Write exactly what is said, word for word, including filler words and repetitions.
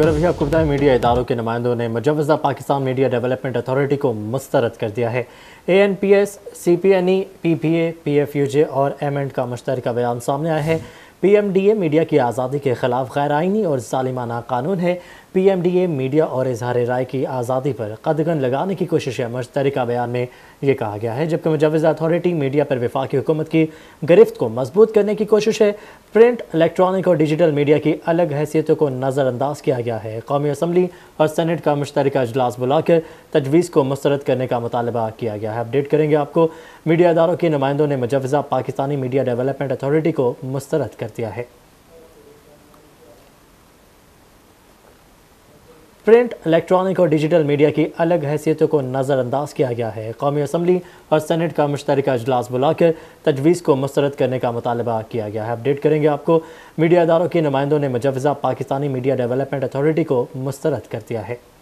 भैया आपको बताया मीडिया इदारों के नुमाइंदों ने मुजवजा पाकिस्तान मीडिया डेवलपमेंट अथॉरिटी को मुस्तरद कर दिया है। A N P S C P N E P P A P F U J और एम एन का मुश्तरका बयान सामने आया है। P M D A media की आज़ादी के खिलाफ गैर आइनी और जालिमाना कानून है। P M D A media और इजहार राय की आज़ादी पर कदगन लगाने की कोशिश है। मुश्तरका बयान में ये कहा गया है जबकि मुजवजा अथॉरिटी मीडिया पर वफाकी हुकूमत की गिरफ्त को मजबूत करने की कोशिश है। प्रिंट, इलेक्ट्रॉनिक और डिजिटल मीडिया की अलग हैसियतों को नज़रअंदाज किया गया है। कौमी असम्बली और सेनेट का मुश्तरका अजलास बुलाकर तजवीज़ को मुस्तरद करने का मुतालबा किया गया है। अपडेट करेंगे आपको। मीडिया अदारों के नुमाइंदों ने मुजवजा पाकिस्तानी मीडिया डेवलपमेंट अथॉरिटी को मुस्तरद कर दिया है। प्रिंट, इलेक्ट्रॉनिक और डिजिटल मीडिया की अलग हैसियतों को नज़रअंदाज किया गया है। कौमी असम्बली और सेनेट का मुश्तरका अजलास बुलाकर तजवीज़ को मुस्तरद करने का मुतालबा किया गया है। अपडेट करेंगे आपको। मीडिया अदारों के नुमाइंदों ने मुजवजा पाकिस्तानी मीडिया डेवलपमेंट अथॉरिटी को मुस्तरद कर दिया है।